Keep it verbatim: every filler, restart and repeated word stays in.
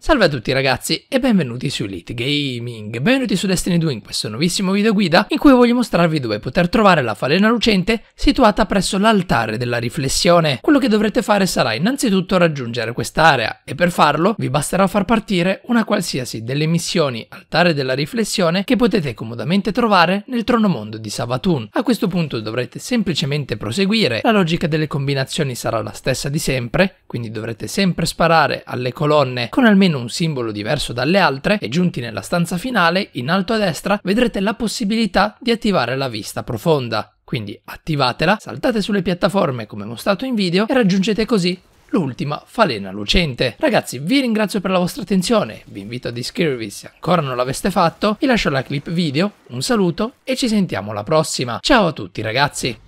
Salve a tutti ragazzi e benvenuti su Elit Gaming, benvenuti su Destiny due in questo nuovissimo video guida in cui voglio mostrarvi dove poter trovare la falena lucente situata presso l'altare della riflessione. Quello che dovrete fare sarà innanzitutto raggiungere quest'area e per farlo vi basterà far partire una qualsiasi delle missioni altare della riflessione che potete comodamente trovare nel tronomondo di Savatun. A questo punto dovrete semplicemente proseguire, la logica delle combinazioni sarà la stessa di sempre, quindi dovrete sempre sparare alle colonne con almeno un simbolo diverso dalle altre e giunti nella stanza finale, in alto a destra vedrete la possibilità di attivare la vista profonda. Quindi attivatela, saltate sulle piattaforme come mostrato in video e raggiungete così l'ultima falena lucente. Ragazzi, vi ringrazio per la vostra attenzione, vi invito ad iscrivervi se ancora non l'aveste fatto, vi lascio la clip video, un saluto e ci sentiamo alla prossima. Ciao a tutti ragazzi!